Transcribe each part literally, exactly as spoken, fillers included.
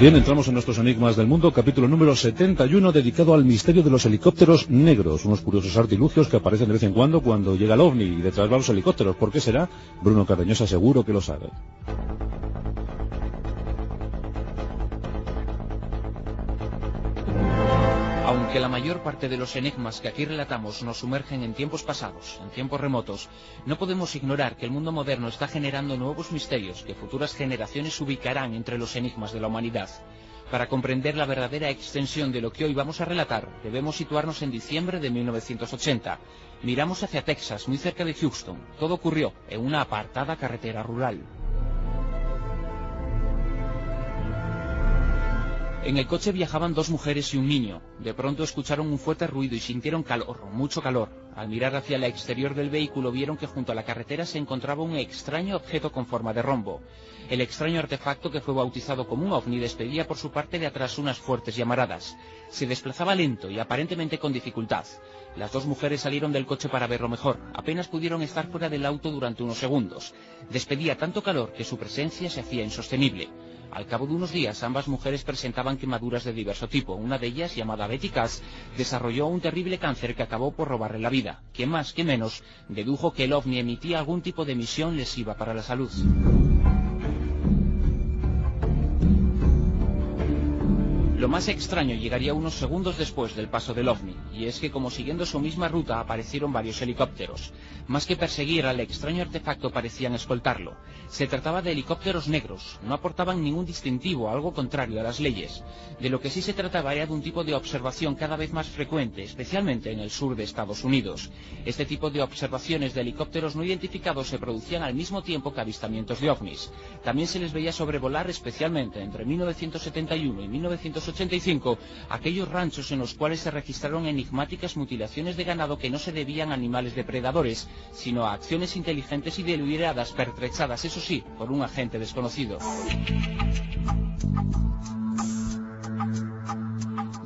Bien, entramos en nuestros enigmas del mundo, capítulo número setenta y uno, dedicado al misterio de los helicópteros negros, unos curiosos artilugios que aparecen de vez en cuando cuando llega el ovni y detrás va los helicópteros. ¿Por qué será? Bruno Cardeñosa seguro que lo sabe. Aunque la mayor parte de los enigmas que aquí relatamos nos sumergen en tiempos pasados, en tiempos remotos, no podemos ignorar que el mundo moderno está generando nuevos misterios que futuras generaciones ubicarán entre los enigmas de la humanidad. Para comprender la verdadera extensión de lo que hoy vamos a relatar, debemos situarnos en diciembre de mil novecientos ochenta. Miramos hacia Texas, muy cerca de Houston. Todo ocurrió en una apartada carretera rural. En el coche viajaban dos mujeres y un niño. De pronto escucharon un fuerte ruido y sintieron calor, mucho calor. Al mirar hacia el exterior del vehículo vieron que junto a la carretera se encontraba un extraño objeto con forma de rombo. El extraño artefacto, que fue bautizado como un ovni, despedía por su parte de atrás unas fuertes llamaradas. Se desplazaba lento y aparentemente con dificultad. Las dos mujeres salieron del coche para verlo mejor. Apenas pudieron estar fuera del auto durante unos segundos. Despedía tanto calor que su presencia se hacía insostenible. Al cabo de unos días, ambas mujeres presentaban quemaduras de diverso tipo. Una de ellas, llamada Betty Cass, desarrolló un terrible cáncer que acabó por robarle la vida. Quien más, que menos, dedujo que el ovni emitía algún tipo de emisión lesiva para la salud. Lo más extraño llegaría unos segundos después del paso del ovni, y es que, como siguiendo su misma ruta, aparecieron varios helicópteros. Más que perseguir al extraño artefacto, parecían escoltarlo. Se trataba de helicópteros negros, no aportaban ningún distintivo, algo contrario a las leyes. De lo que sí se trataba era de un tipo de observación cada vez más frecuente, especialmente en el sur de Estados Unidos. Este tipo de observaciones de helicópteros no identificados se producían al mismo tiempo que avistamientos de ovnis. También se les veía sobrevolar, especialmente entre mil novecientos setenta y uno y mil novecientos ochenta y cinco, aquellos ranchos en los cuales se registraron enigmáticas mutilaciones de ganado que no se debían a animales depredadores, sino a acciones inteligentes y deliberadas, pertrechadas, eso sí, por un agente desconocido.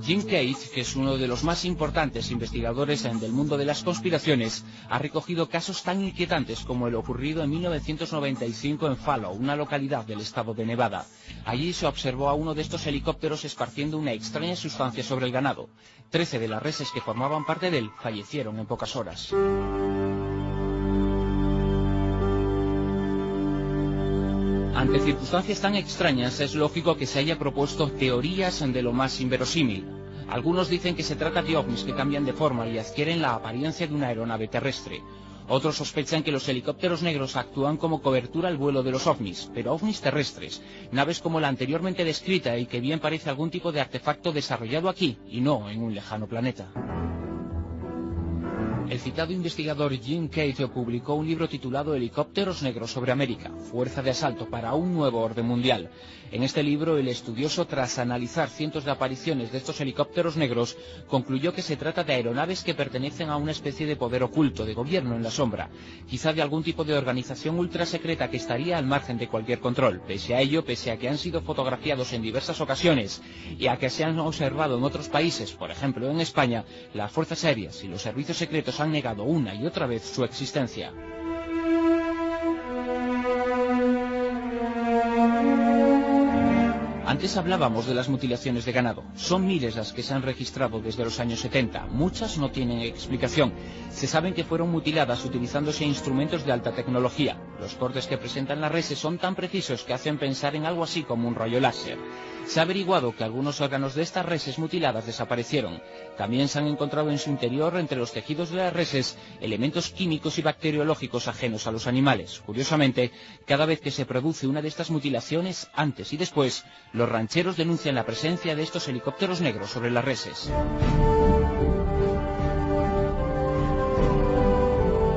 Jim Cage, que es uno de los más importantes investigadores del mundo de las conspiraciones, ha recogido casos tan inquietantes como el ocurrido en mil novecientos noventa y cinco en Fallon, una localidad del estado de Nevada. Allí se observó a uno de estos helicópteros esparciendo una extraña sustancia sobre el ganado. Trece de las reses que formaban parte de él fallecieron en pocas horas. Ante circunstancias tan extrañas es lógico que se haya propuesto teorías de lo más inverosímil. Algunos dicen que se trata de ovnis que cambian de forma y adquieren la apariencia de una aeronave terrestre. Otros sospechan que los helicópteros negros actúan como cobertura al vuelo de los ovnis, pero ovnis terrestres, naves como la anteriormente descrita y que bien parece algún tipo de artefacto desarrollado aquí y no en un lejano planeta. El citado investigador Jim Cage publicó un libro titulado Helicópteros negros sobre América, fuerza de asalto para un nuevo orden mundial. En este libro, el estudioso, tras analizar cientos de apariciones de estos helicópteros negros, concluyó que se trata de aeronaves que pertenecen a una especie de poder oculto, de gobierno en la sombra, quizá de algún tipo de organización ultrasecreta que estaría al margen de cualquier control. Pese a ello, pese a que han sido fotografiados en diversas ocasiones y a que se han observado en otros países, por ejemplo en España, las fuerzas aéreas y los servicios secretos han negado una y otra vez su existencia. Antes hablábamos de las mutilaciones de ganado. Son miles las que se han registrado desde los años setenta. Muchas no tienen explicación. Se saben que fueron mutiladas utilizándose instrumentos de alta tecnología. Los cortes que presentan las reses son tan precisos que hacen pensar en algo así como un rayo láser. Se ha averiguado que algunos órganos de estas reses mutiladas desaparecieron. También se han encontrado en su interior, entre los tejidos de las reses, elementos químicos y bacteriológicos ajenos a los animales. Curiosamente, cada vez que se produce una de estas mutilaciones, antes y después, los rancheros denuncian la presencia de estos helicópteros negros sobre las reses.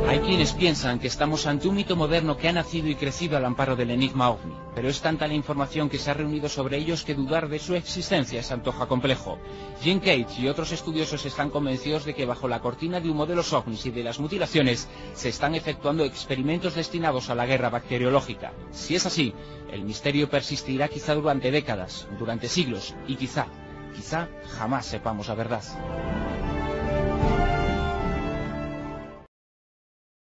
Hay quienes piensan que estamos ante un mito moderno que ha nacido y crecido al amparo del enigma ovni, pero es tanta la información que se ha reunido sobre ellos que dudar de su existencia se antoja complejo. Jim Cage y otros estudiosos están convencidos de que bajo la cortina de humo de los ovnis y de las mutilaciones se están efectuando experimentos destinados a la guerra bacteriológica. Si es así, el misterio persistirá quizá durante décadas, durante siglos, y quizá, quizá jamás sepamos la verdad.